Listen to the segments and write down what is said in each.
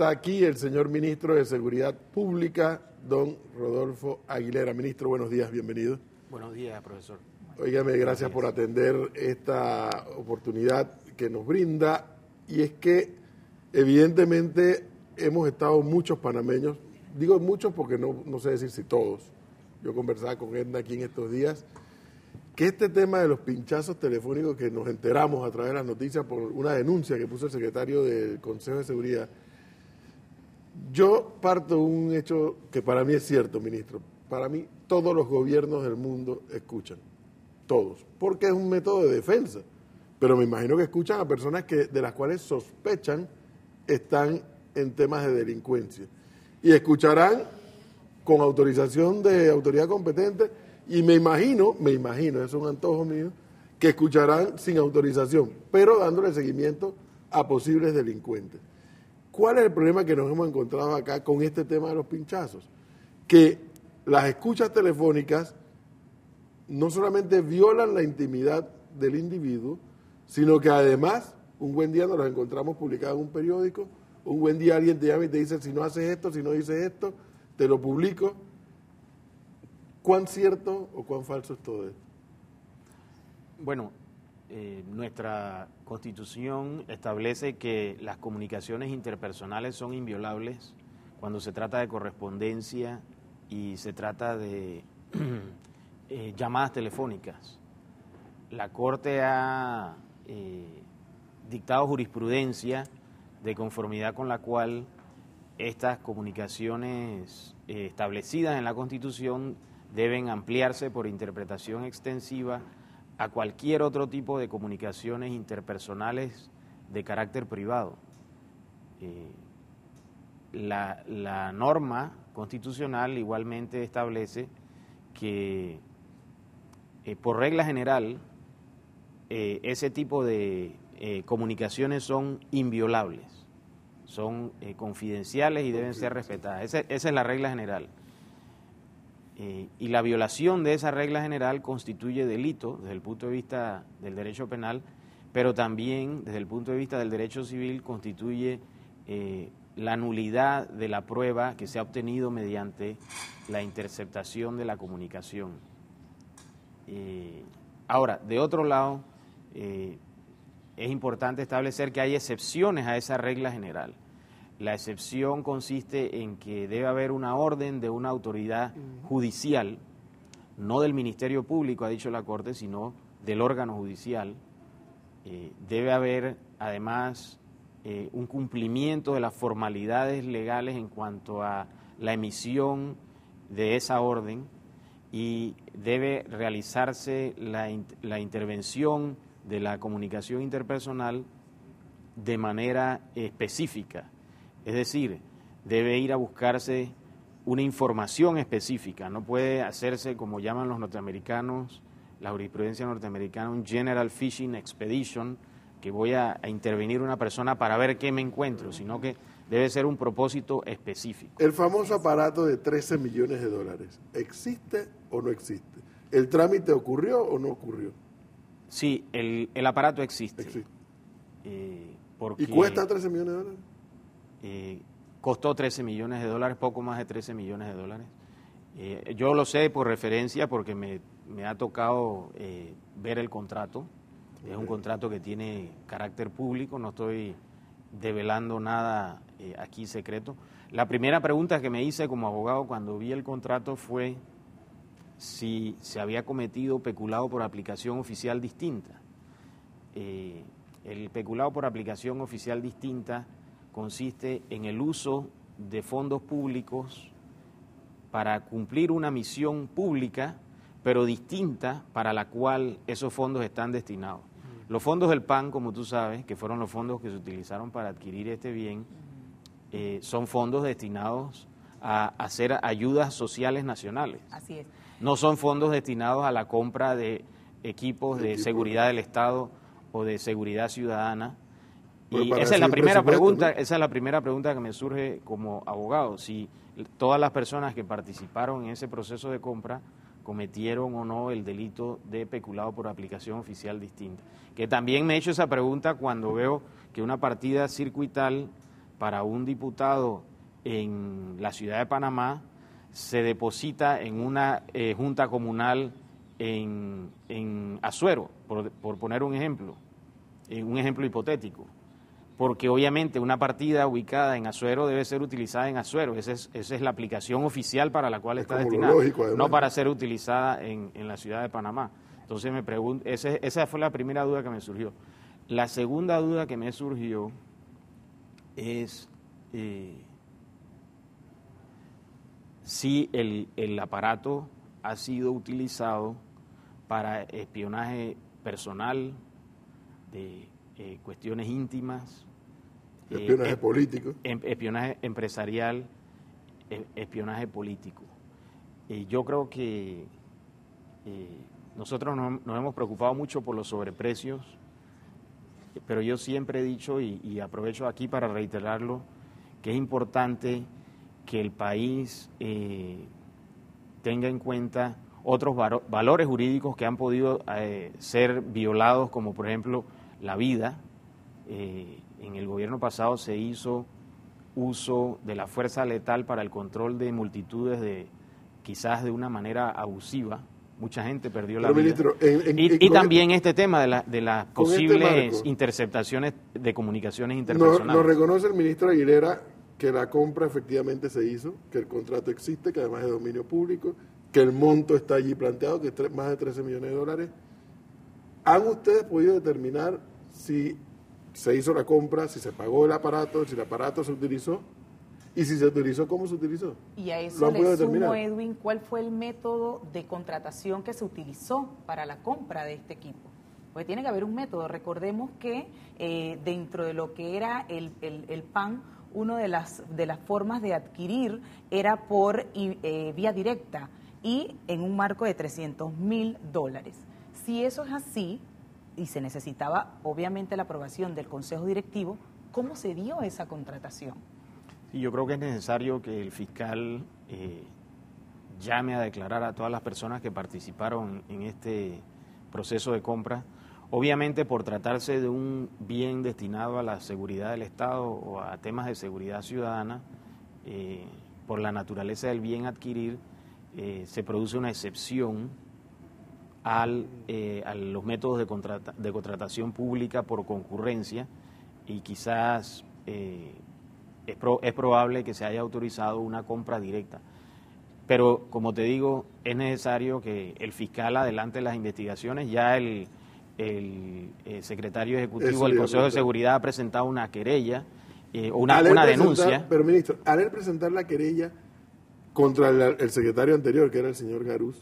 Está aquí el señor ministro de Seguridad Pública, don Rodolfo Aguilera. Ministro, buenos días, bienvenido. Buenos días, profesor. Óigame, gracias por atender esta oportunidad que nos brinda. Y es que, evidentemente, hemos estado muchos panameños, digo muchos porque no sé decir si todos. Yo conversaba con Edna aquí en estos días, que este tema de los pinchazos telefónicos que nos enteramos a través de las noticias por una denuncia que puso el secretario del Consejo de Seguridad. Yo parto de un hecho que para mí es cierto, ministro. Para mí todos los gobiernos del mundo escuchan, todos, porque es un método de defensa. Pero me imagino que escuchan a personas que, de las cuales sospechan están en temas de delincuencia. Y escucharán con autorización de autoridad competente y me imagino, es un antojo mío, que escucharán sin autorización, pero dándole seguimiento a posibles delincuentes. ¿Cuál es el problema que nos hemos encontrado acá con este tema de los pinchazos? Que las escuchas telefónicas no solamente violan la intimidad del individuo, sino que además, un buen día nos las encontramos publicadas en un periódico, un buen día alguien te llama y te dice, si no haces esto, si no dices esto, te lo publico. ¿Cuán cierto o cuán falso es todo esto? Bueno, nuestra Constitución establece que las comunicaciones interpersonales son inviolables cuando se trata de correspondencia y se trata de llamadas telefónicas. La Corte ha dictado jurisprudencia de conformidad con la cual estas comunicaciones establecidas en la Constitución deben ampliarse por interpretación extensiva a cualquier otro tipo de comunicaciones interpersonales de carácter privado. La norma constitucional igualmente establece que por regla general ese tipo de comunicaciones son inviolables, son confidenciales y deben ser respetadas. Esa es la regla general. Y la violación de esa regla general constituye delito desde el punto de vista del derecho penal, pero también desde el punto de vista del derecho civil constituye la nulidad de la prueba que se ha obtenido mediante la interceptación de la comunicación. Ahora, de otro lado, es importante establecer que hay excepciones a esa regla general. La excepción consiste en que debe haber una orden de una autoridad judicial, no del Ministerio Público, ha dicho la Corte, sino del órgano judicial. Debe haber, además, un cumplimiento de las formalidades legales en cuanto a la emisión de esa orden y debe realizarse la intervención de la comunicación interpersonal de manera específica. Es decir, debe ir a buscarse una información específica, no puede hacerse, como llaman los norteamericanos, la jurisprudencia norteamericana, un general fishing expedition, que voy a intervenir una persona para ver qué me encuentro, sino que debe ser un propósito específico. El famoso aparato de 13 millones de dólares, ¿existe o no existe? ¿El trámite ocurrió o no ocurrió? Sí, el aparato existe. Porque... ¿Y cuesta 13 millones de dólares? Costó 13 millones de dólares, poco más de 13 millones de dólares. Yo lo sé por referencia porque me ha tocado ver el contrato. Es un contrato que tiene carácter público, no estoy develando nada aquí secreto. La primera pregunta que me hice como abogado cuando vi el contrato fue si se había cometido peculado por aplicación oficial distinta. El peculado por aplicación oficial distinta consiste en el uso de fondos públicos para cumplir una misión pública, pero distinta para la cual esos fondos están destinados. Los fondos del PAN, como tú sabes, que fueron los fondos que se utilizaron para adquirir este bien, son fondos destinados a hacer ayudas sociales nacionales. Así es. No son fondos destinados a la compra de equipos de seguridad del Estado o de seguridad ciudadana. Y esa es la primera pregunta, esa es la primera pregunta que me surge como abogado, si todas las personas que participaron en ese proceso de compra cometieron o no el delito de peculado por aplicación oficial distinta. Que también me he hecho esa pregunta cuando veo que una partida circuital para un diputado en la ciudad de Panamá se deposita en una junta comunal en Azuero, por poner un ejemplo, hipotético, porque obviamente una partida ubicada en Azuero debe ser utilizada en Azuero, esa es la aplicación oficial para la cual está destinada, no para ser utilizada en la ciudad de Panamá. Entonces me pregunto, esa fue la primera duda que me surgió. La segunda duda que me surgió es si el aparato ha sido utilizado para espionaje personal, de cuestiones íntimas, espionaje político, espionaje empresarial, espionaje político. Yo creo que nosotros nos hemos preocupado mucho por los sobreprecios, pero yo siempre he dicho, y aprovecho aquí para reiterarlo, que es importante que el país tenga en cuenta otros valores jurídicos que han podido ser violados, como por ejemplo la vida. En el gobierno pasado se hizo uso de la fuerza letal para el control de multitudes, quizás de una manera abusiva. Mucha gente perdió la vida. Ministro, y también este tema de las posibles interceptaciones de comunicaciones interpersonales. ¿Nos reconoce el ministro Aguilera que la compra efectivamente se hizo, que el contrato existe, que además es dominio público, que el monto está allí planteado, que es más de $13 millones? ¿Han ustedes podido determinar si se hizo la compra, si se pagó el aparato, si el aparato se utilizó? Y si se utilizó, ¿cómo se utilizó? Y a eso le sumo, Edwin, ¿cuál fue el método de contratación que se utilizó para la compra de este equipo? Pues tiene que haber un método. Recordemos que dentro de lo que era el PAN, una de las formas de adquirir era por vía directa y en un marco de $300.000. Si eso es así, y se necesitaba obviamente la aprobación del Consejo Directivo, ¿cómo se dio esa contratación? Y yo creo que es necesario que el fiscal llame a declarar a todas las personas que participaron en este proceso de compra. Obviamente, por tratarse de un bien destinado a la seguridad del Estado o a temas de seguridad ciudadana, por la naturaleza del bien adquirir, se produce una excepción a los métodos de contratación pública por concurrencia, y quizás es probable que se haya autorizado una compra directa. Pero, como te digo, es necesario que el fiscal adelante las investigaciones. Ya el secretario ejecutivo del Consejo de Seguridad ha presentado una querella, una denuncia. Pero, ministro, al él presentar la querella contra el secretario anterior, que era el señor Garuz,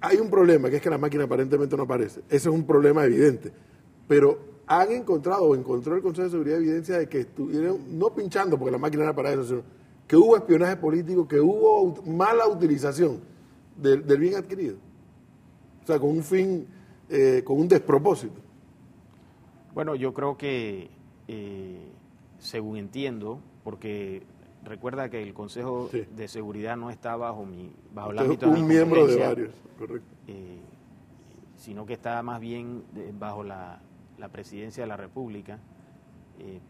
hay un problema, que es que la máquina aparentemente no aparece. Ese es un problema evidente. Pero han encontrado o encontró el Consejo de Seguridad de evidencia de que estuvieron, no pinchando porque la máquina era para eso, sino que hubo espionaje político, que hubo mala utilización del bien adquirido. O sea, con un fin, con un despropósito. Bueno, yo creo que, según entiendo, porque recuerda que el Consejo de Seguridad no está bajo el ámbito de mi competencia. Un miembro de varios, correcto. Sino que está más bien bajo la presidencia de la República,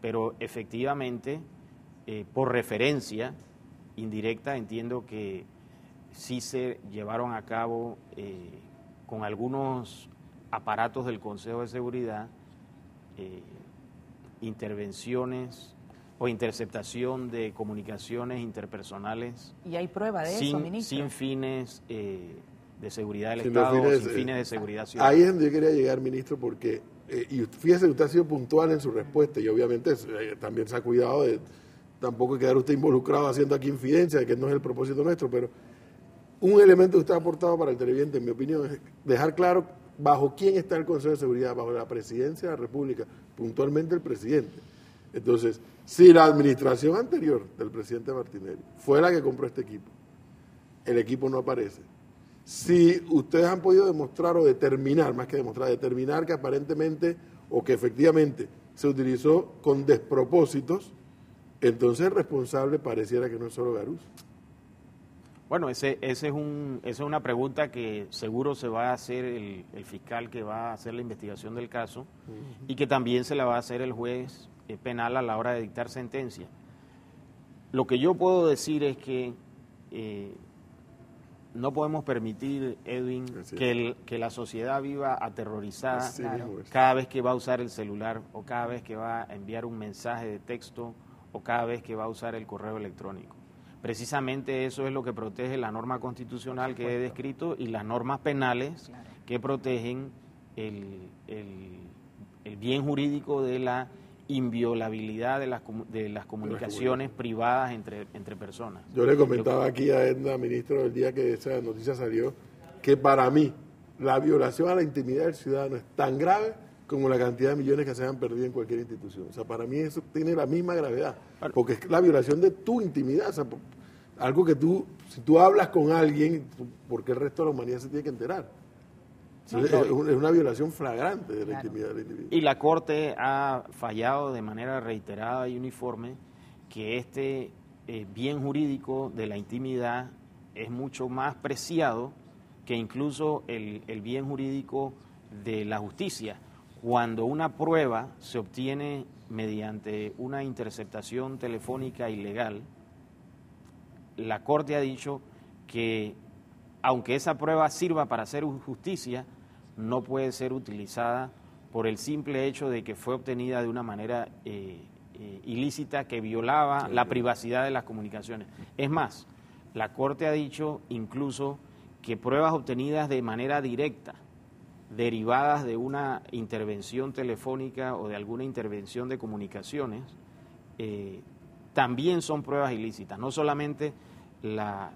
pero efectivamente, por referencia indirecta, entiendo que sí se llevaron a cabo con algunos aparatos del Consejo de Seguridad, intervenciones o interceptación de comunicaciones interpersonales. ¿Y hay prueba de eso, ministro? Sin fines de seguridad del Estado, sin fines de seguridad ciudadana. Ahí es donde yo quería llegar, ministro, porque y fíjese, usted ha sido puntual en su respuesta y obviamente también se ha cuidado de tampoco quedar usted involucrado haciendo aquí infidencia, que no es el propósito nuestro, pero un elemento que usted ha aportado para el televidente, en mi opinión, es dejar claro bajo quién está el Consejo de Seguridad, bajo la presidencia de la República, puntualmente el presidente. Entonces, si la administración anterior del presidente Martinelli fue la que compró este equipo, el equipo no aparece. Si ustedes han podido demostrar o determinar, más que demostrar, determinar que aparentemente o que efectivamente se utilizó con despropósitos, entonces el responsable pareciera que no es solo Garuz. Bueno, esa es una pregunta que seguro se va a hacer el fiscal que va a hacer la investigación del caso, y que también se la va a hacer el juez penal a la hora de dictar sentencia. Lo que yo puedo decir es que no podemos permitir, Edwin, que la sociedad viva aterrorizada cada vez que va a usar el celular o cada vez que va a enviar un mensaje de texto o cada vez que va a usar el correo electrónico. Precisamente eso es lo que protege la norma constitucional que he descrito y las normas penales que protegen el bien jurídico de la inviolabilidad de las comunicaciones privadas entre personas. Yo le comentaba aquí a Edna, ministro, el día que esa noticia salió, que para mí la violación a la intimidad del ciudadano es tan grave como la cantidad de millones que se han perdido en cualquier institución. O sea, para mí eso tiene la misma gravedad, porque es la violación de tu intimidad. O sea, algo que tú, si tú hablas con alguien, porque el resto de la humanidad se tiene que enterar. Es una violación flagrante de la intimidad del individuo. Y la Corte ha fallado de manera reiterada y uniforme que este bien jurídico de la intimidad es mucho más preciado que incluso el bien jurídico de la justicia. Cuando una prueba se obtiene mediante una interceptación telefónica ilegal, la Corte ha dicho que, aunque esa prueba sirva para hacer justicia, no puede ser utilizada por el simple hecho de que fue obtenida de una manera ilícita que violaba la privacidad de las comunicaciones. Es más, la Corte ha dicho incluso que pruebas obtenidas de manera directa, derivadas de una intervención telefónica o de alguna intervención de comunicaciones, también son pruebas ilícitas, no solamente la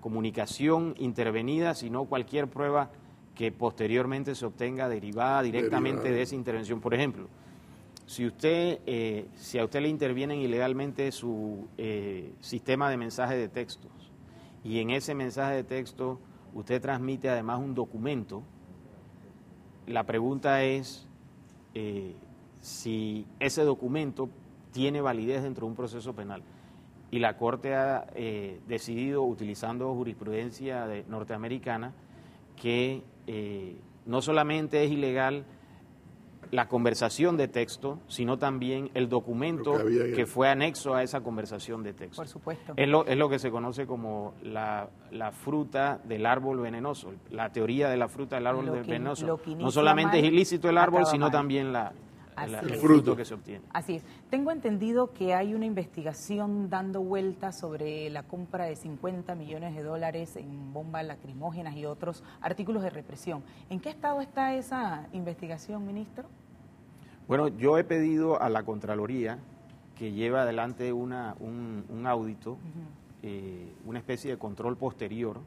comunicación intervenida, sino cualquier prueba que posteriormente se obtenga derivada directamente de esa intervención. Por ejemplo, si a usted le intervienen ilegalmente su sistema de mensaje de textos y en ese mensaje de texto usted transmite además un documento, la pregunta es si ese documento tiene validez dentro de un proceso penal. Y la Corte ha decidido, utilizando jurisprudencia norteamericana, que no solamente es ilegal la conversación de texto, sino también el documento que fue anexo a esa conversación de texto. Por supuesto. Es lo que se conoce como la fruta del árbol venenoso, la teoría de la fruta del árbol venenoso. No solamente es ilícito el árbol, sino también el fruto que se obtiene. Así es. Tengo entendido que hay una investigación dando vueltas sobre la compra de 50 millones de dólares en bombas lacrimógenas y otros artículos de represión. ¿En qué estado está esa investigación, ministro? Bueno, yo he pedido a la Contraloría que lleve adelante un audito, una especie de control posterior.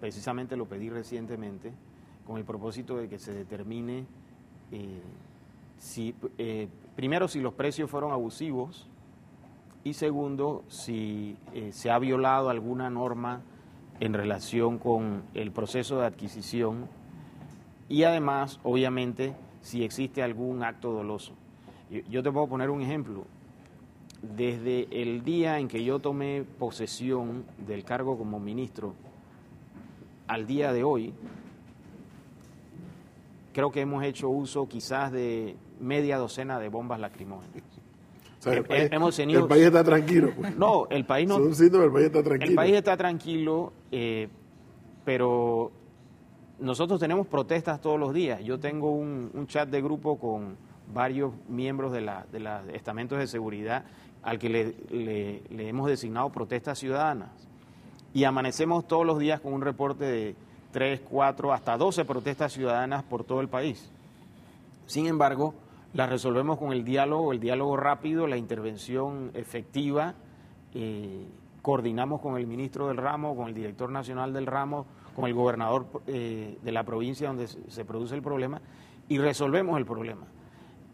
Precisamente lo pedí recientemente con el propósito de que se determine primero, si los precios fueron abusivos y segundo, si se ha violado alguna norma en relación con el proceso de adquisición y además, obviamente, si existe algún acto doloso. Yo te puedo poner un ejemplo. Desde el día en que yo tomé posesión del cargo como ministro al día de hoy, creo que hemos hecho uso quizás de media docena de bombas lacrimógenas. O sea, el país está tranquilo. Pues. No, el país no. El país está tranquilo. El país está tranquilo, pero nosotros tenemos protestas todos los días. Yo tengo un chat de grupo con varios miembros de los estamentos de seguridad al que le hemos designado protestas ciudadanas. Y amanecemos todos los días con un reporte de 3, 4, hasta 12 protestas ciudadanas por todo el país. Sin embargo, las resolvemos con el diálogo rápido, la intervención efectiva, coordinamos con el ministro del ramo, con el director nacional del ramo, con el gobernador de la provincia donde se produce el problema y resolvemos el problema.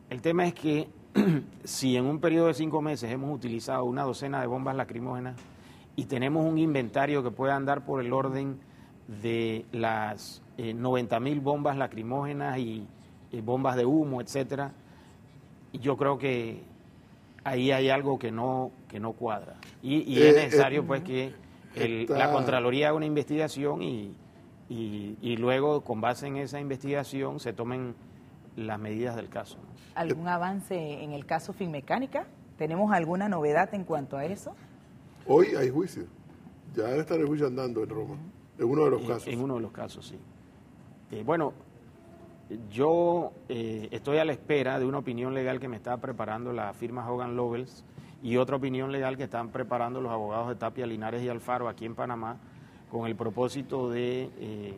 El tema es que si en un periodo de 5 meses hemos utilizado una docena de bombas lacrimógenas y tenemos un inventario que puede andar por el orden de las 90.000 bombas lacrimógenas y bombas de humo, etcétera, yo creo que ahí hay algo que no cuadra. Y es necesario pues que la Contraloría haga una investigación y luego, con base en esa investigación, se tomen las medidas del caso. ¿Algún avance en el caso Finmecánica? ¿Tenemos alguna novedad en cuanto a eso? Hoy hay juicio. Ya debe estar el juicio andando en Roma, en uno de los casos. En uno de los casos, sí. Bueno, yo estoy a la espera de una opinión legal que me está preparando la firma Hogan Lovells y otra opinión legal que están preparando los abogados de Tapia, Linares y Alfaro aquí en Panamá, con el propósito de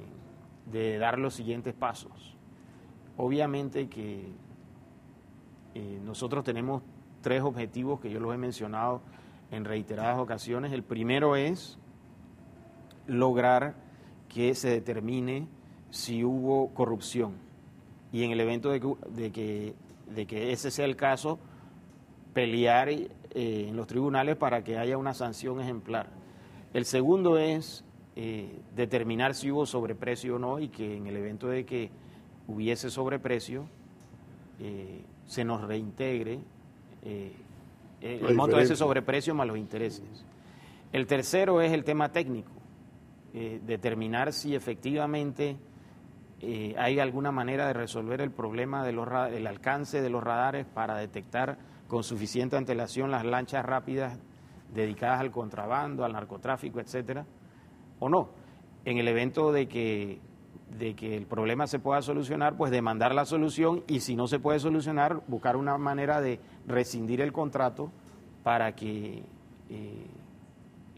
dar los siguientes pasos. Obviamente que nosotros tenemos tres objetivos que yo los he mencionado en reiteradas ocasiones. El primero es lograr que se determine si hubo corrupción y en el evento de que ese sea el caso, pelear en los tribunales para que haya una sanción ejemplar. El segundo es determinar si hubo sobreprecio o no y que en el evento de que hubiese sobreprecio se nos reintegre el monto de ese sobreprecio más los intereses. El tercero es el tema técnico, determinar si efectivamente hay alguna manera de resolver el problema del alcance de los radares para detectar con suficiente antelación las lanchas rápidas dedicadas al contrabando, al narcotráfico, etcétera, o no. En el evento de que el problema se pueda solucionar, pues demandar la solución, y si no se puede solucionar, buscar una manera de rescindir el contrato para que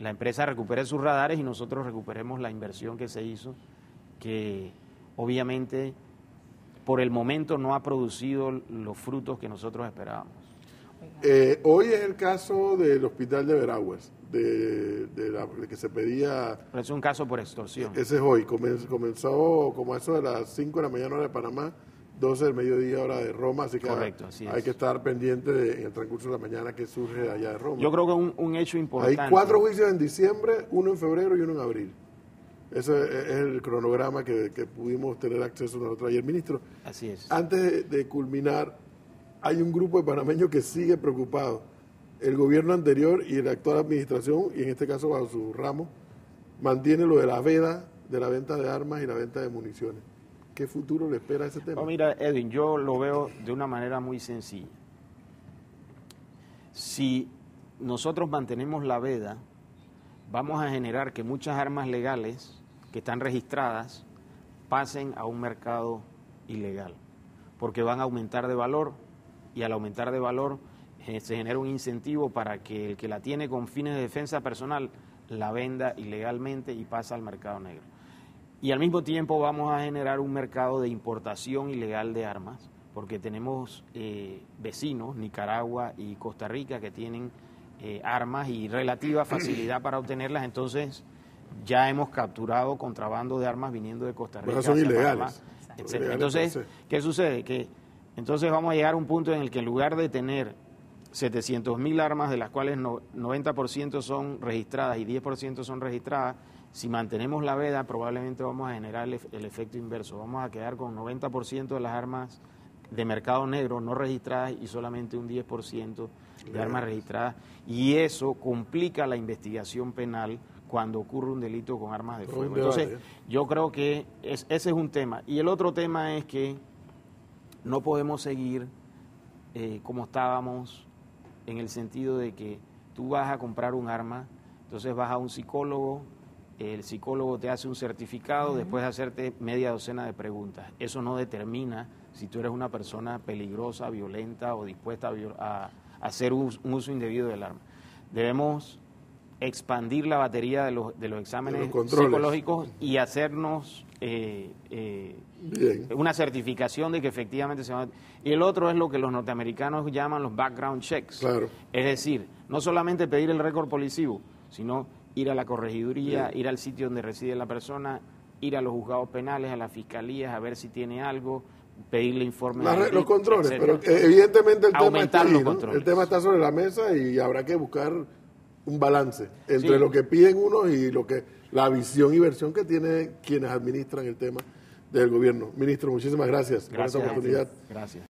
la empresa recupere sus radares y nosotros recuperemos la inversión que se hizo, que obviamente por el momento no ha producido los frutos que nosotros esperábamos. Hoy es el caso del hospital de Veraguas, de que se pedía... Pero es un caso por extorsión. Ese es hoy, comenzó como eso de las 5 de la mañana hora de Panamá, 12 del mediodía hora de Roma, así que correcto, así hay que estar pendiente en el transcurso de la mañana que surge allá de Roma. Yo creo que es un hecho importante. Hay 4 juicios en diciembre, 1 en febrero y 1 en abril. Ese es el cronograma que pudimos tener acceso nosotros ayer, ministro. Así es. Antes de culminar... Hay un grupo de panameños que sigue preocupado. El gobierno anterior y la actual administración, y en este caso bajo su ramo, mantiene lo de la veda de la venta de armas y la venta de municiones. ¿Qué futuro le espera a ese tema? No, mira, Edwin, yo lo veo de una manera muy sencilla. Si nosotros mantenemos la veda, vamos a generar que muchas armas legales que están registradas pasen a un mercado ilegal, porque van a aumentar de valor, y al aumentar de valor se genera un incentivo para que el que la tiene con fines de defensa personal la venda ilegalmente y pasa al mercado negro. Y al mismo tiempo vamos a generar un mercado de importación ilegal de armas, porque tenemos vecinos, Nicaragua y Costa Rica, que tienen armas y relativa facilidad para obtenerlas. Entonces ya hemos capturado contrabando de armas viniendo de Costa Rica. Pero son ilegales. Etcétera. Entonces, ¿qué sucede? Entonces vamos a llegar a un punto en el que en lugar de tener 700.000 armas, de las cuales 90% son registradas y 10% son registradas, si mantenemos la veda probablemente vamos a generar el efecto inverso. Vamos a quedar con 90% de las armas de mercado negro no registradas y solamente un 10% de armas registradas. Y eso complica la investigación penal cuando ocurre un delito con armas de fuego. Entonces yo creo que ese es un tema. Y el otro tema es que no podemos seguir como estábamos, en el sentido de que tú vas a comprar un arma, entonces vas a un psicólogo, el psicólogo te hace un certificado, después de hacerte media docena de preguntas. Eso no determina si tú eres una persona peligrosa, violenta o dispuesta a hacer un uso indebido del arma. Debemos expandir la batería de los exámenes psicológicos y hacernos una certificación de que efectivamente se va a... Y el otro es lo que los norteamericanos llaman los background checks. Claro. Es decir, no solamente pedir el récord policivo, sino ir a la corregiduría, ir al sitio donde reside la persona, ir a los juzgados penales, a las fiscalías, a ver si tiene algo, pedirle informes. Los controles, etcétera. Pero evidentemente el aumentar tema está ahí, ¿no? Controles. El tema está sobre la mesa y habrá que buscar un balance entre lo que piden unos y lo que la visión y versión que tienen quienes administran el tema del gobierno. Ministro, muchísimas gracias por esta oportunidad. Gracias.